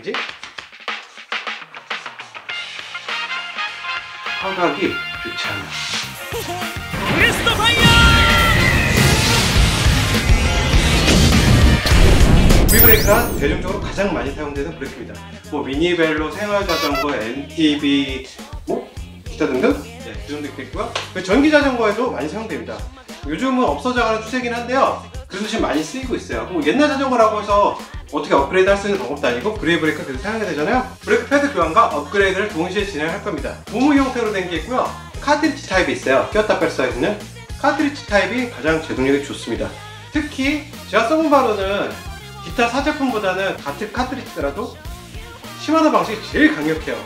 이제 하기 귀찮아. 크리스토 파이어! 브레이크가 대중적으로 가장 많이 사용되는 브레이크입니다. 뭐 미니벨로, 생활자전거, MTB, 뭐 기타 등등 그 정도 있겠고요. 전기자전거에도 많이 사용됩니다. 요즘은 없어져가는 추세긴 한데요. 그래서 많이 쓰이고 있어요. 뭐 옛날 자전거라고 해서 어떻게 업그레이드 할 수 있는 방법도 아니고 그레이 브레이크 계속 사용해야 되잖아요. 브레이크 패드 교환과 업그레이드를 동시에 진행할 겁니다. 고무 형태로 된 게 있고요, 카트리지 타입이 있어요. 꼈다 뺄 수 있는 카트리지 타입이 가장 제동력이 좋습니다. 특히 제가 써본 바로는 기타 사제품보다는 같은 카트리지더라도 시마노 방식이 제일 강력해요.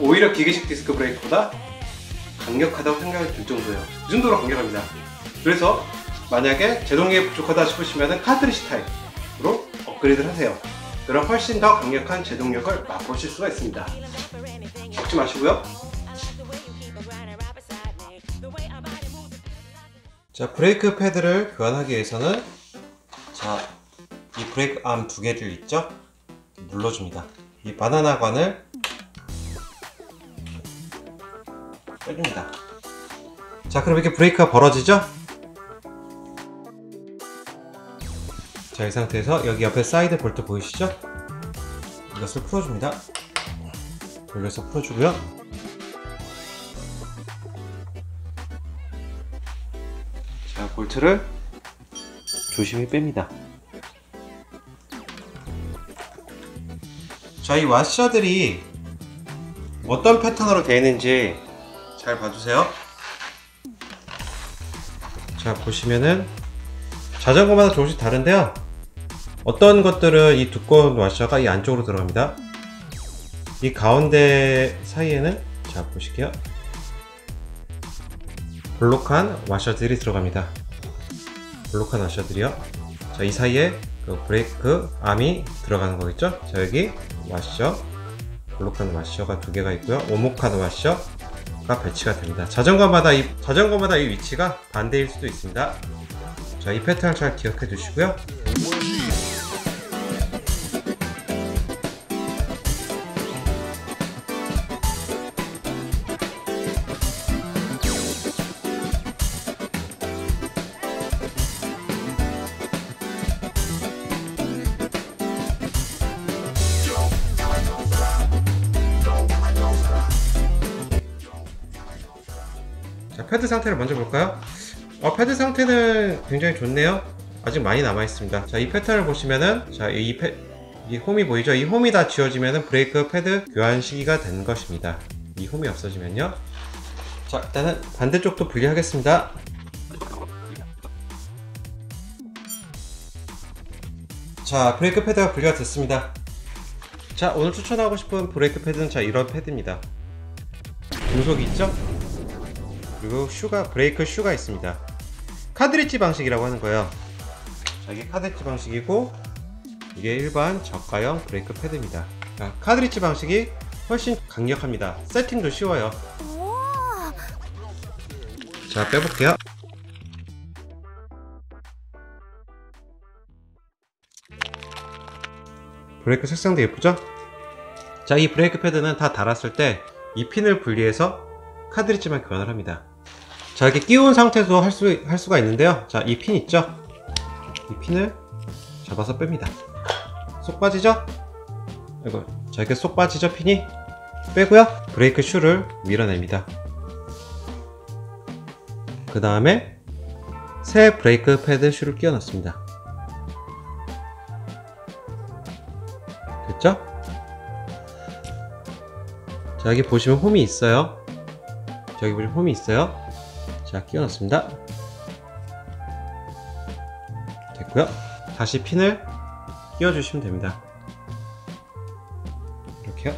오히려 기계식 디스크 브레이크보다 강력하다고 생각이 들 정도예요. 이 정도로 강력합니다. 그래서 만약에 제동력이 부족하다 싶으시면 카트리지 타입으로 업그레이드를 하세요. 그럼 훨씬 더 강력한 제동력을 맛보실 수가 있습니다. 먹지 마시고요. 자, 브레이크 패드를 교환하기 위해서는 이 브레이크 암 두 개를 있죠? 눌러줍니다. 이 바나나 관을 빼줍니다. 자, 그럼 이렇게 브레이크가 벌어지죠? 자, 이 상태에서 여기 옆에 사이드 볼트 보이시죠? 이것을 풀어줍니다. 돌려서 풀어주고요. 자, 볼트를 조심히 뺍니다. 자, 이 와셔들이 어떤 패턴으로 되어 있는지 잘 봐주세요. 자, 보시면은 자전거마다 조금씩 다른데요. 어떤 것들은 이 두꺼운 와셔가 이 안쪽으로 들어갑니다. 이 가운데 사이에는 자, 보실게요. 볼록한 와셔들이 들어갑니다. 볼록한 와셔들이요. 자, 이 사이에 그 브레이크 암이 들어가는 거겠죠? 자, 여기 와셔, 볼록한 와셔가 두 개가 있고요. 오목한 와셔가 배치가 됩니다. 자전거마다 이 위치가 반대일 수도 있습니다. 자, 이 패턴을 잘 기억해 주시고요. 자, 패드 상태를 먼저 볼까요? 패드 상태는 굉장히 좋네요. 아직 많이 남아있습니다. 자, 이 패턴을 보시면은, 자, 이 홈이 보이죠? 이 홈이 다 지워지면은 브레이크 패드 교환 시기가 된 것입니다. 이 홈이 없어지면요. 자, 일단은 반대쪽도 분리하겠습니다. 자, 브레이크 패드가 분리가 됐습니다. 자, 오늘 추천하고 싶은 브레이크 패드는 자, 이런 패드입니다. 금속이 있죠? 그리고 브레이크 슈가 있습니다. 카트리지 방식이라고 하는 거예요. 자, 이게 카트리지 방식이고 이게 일반 저가형 브레이크 패드입니다. 자, 카트리지 방식이 훨씬 강력합니다. 세팅도 쉬워요. 자, 빼볼게요. 브레이크 색상도 예쁘죠? 자, 이 브레이크 패드는 다 달았을 때 이 핀을 분리해서 카트리지만 교환을 합니다. 자, 이렇게 끼운 상태에서 할 수가 있는데요. 자, 이 핀 있죠? 이 핀을 잡아서 뺍니다. 쏙 빠지죠? 이거. 자, 이렇게 쏙 빠지죠? 핀이? 빼고요. 브레이크 슈를 밀어냅니다. 그 다음에 새 브레이크 패드 슈를 끼워 넣습니다. 됐죠? 자, 여기 보시면 홈이 있어요. 여기 보시면 홈이 있어요. 자, 끼워 넣습니다. 됐고요. 다시 핀을 끼워 주시면 됩니다. 이렇게요.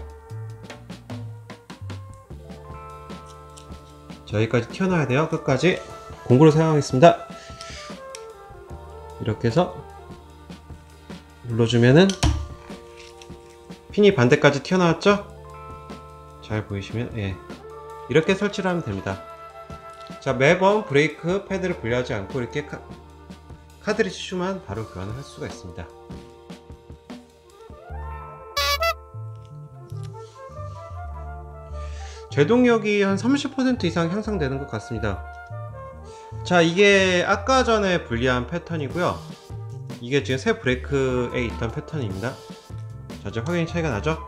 자, 여기까지 튀어나와야 돼요. 끝까지 공구로 사용하겠습니다. 이렇게 해서 눌러주면은 핀이 반대까지 튀어나왔죠? 잘 보이시면, 예, 이렇게 설치를 하면 됩니다. 자, 매번 브레이크 패드를 분리하지 않고 이렇게 카트리지 슈만 바로 교환을 할 수가 있습니다. 제동력이 한 30% 이상 향상되는 것 같습니다. 자, 이게 아까 전에 분리한 패턴이고요. 이게 지금 새 브레이크에 있던 패턴입니다. 자, 이제 확연히 차이가 나죠?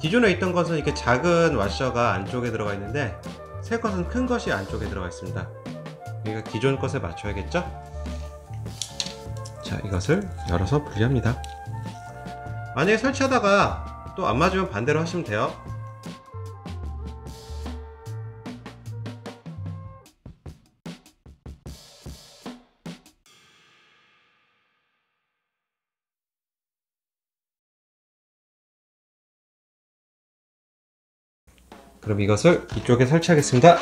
기존에 있던 것은 이렇게 작은 와셔가 안쪽에 들어가 있는데 새 것은 큰 것이 안쪽에 들어가 있습니다. 우리가 기존 것에 맞춰야겠죠? 자, 이것을 열어서 분리합니다. 만약에 설치하다가 또 안 맞으면 반대로 하시면 돼요. 그럼 이것을 이쪽에 설치하겠습니다.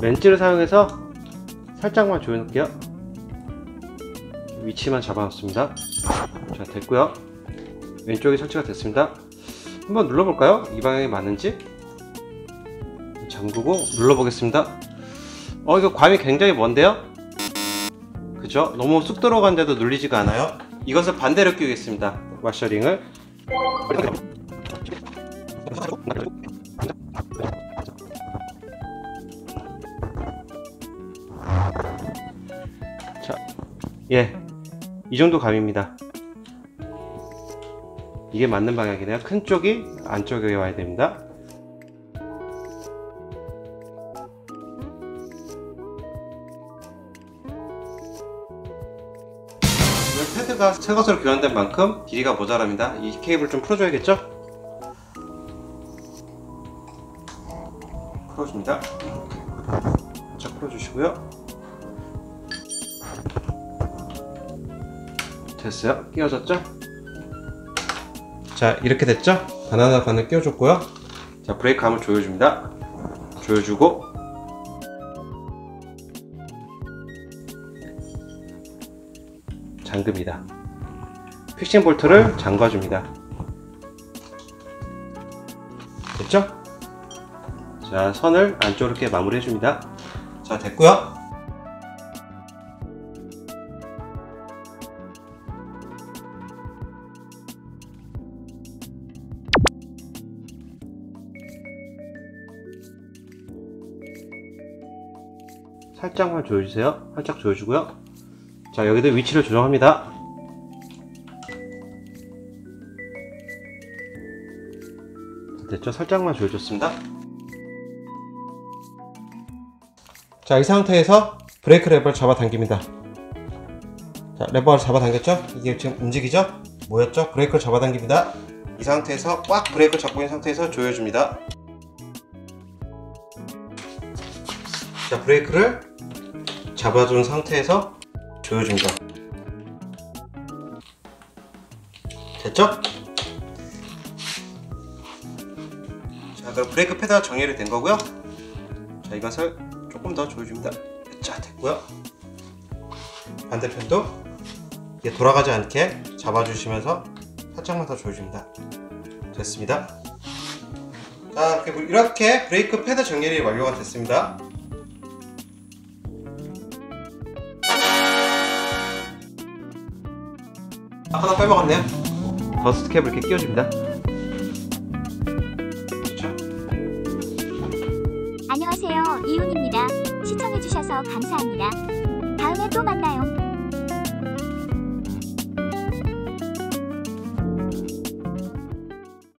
렌치를 사용해서 살짝만 조여놓을게요. 위치만 잡아놓습니다. 자, 됐고요. 왼쪽이 설치가 됐습니다. 한번 눌러볼까요? 이 방향이 맞는지? 잠그고 눌러보겠습니다. 이거 괌이 굉장히 먼데요? 그죠? 너무 쑥 들어간데도 눌리지가 않아요. 이것을 반대로 끼우겠습니다. 와셔링을. 자, 예, 이 정도 감입니다. 이게 맞는 방향이네요. 큰 쪽이 안쪽에 와야 됩니다. 패드가 새 것으로 교환된 만큼 길이가 모자랍니다. 이 케이블 좀 풀어줘야겠죠? 풀어줍니다. 자, 풀어주시고요. 됐어요? 끼워졌죠? 자, 이렇게 됐죠? 바나나 관을 끼워줬고요. 자, 브레이크 함을 조여줍니다. 조여주고 잠깁니다. 픽싱 볼트를 잠가줍니다. 됐죠? 자, 선을 안쪽으로 이렇게 마무리해줍니다. 자, 됐고요. 살짝만 조여주세요. 살짝 조여주고요. 자, 여기도 위치를 조정합니다. 됐죠? 살짝만 조여줬습니다. 자, 이 상태에서 브레이크 레버를 잡아당깁니다. 자, 레버를 잡아당겼죠? 이게 지금 움직이죠? 뭐였죠? 브레이크를 잡아당깁니다. 이 상태에서 꽉 브레이크를 잡고 있는 상태에서 조여줍니다. 자, 브레이크를 잡아준 상태에서 조여줍니다. 됐죠? 자, 그럼 브레이크 패드가 정렬이 된 거고요. 자, 이것을 조금 더 조여줍니다. 자, 됐고요. 반대편도 이게 돌아가지 않게 잡아주시면서 살짝만 더 조여줍니다. 됐습니다. 자, 이렇게 브레이크 패드 정렬이 완료가 됐습니다. 하나 빼먹었네요. 더스트 캡을 이렇게 끼워줍니다. 그렇죠? 안녕하세요, 이윤입니다. 시청해주셔서 감사합니다. 다음에 또 만나요.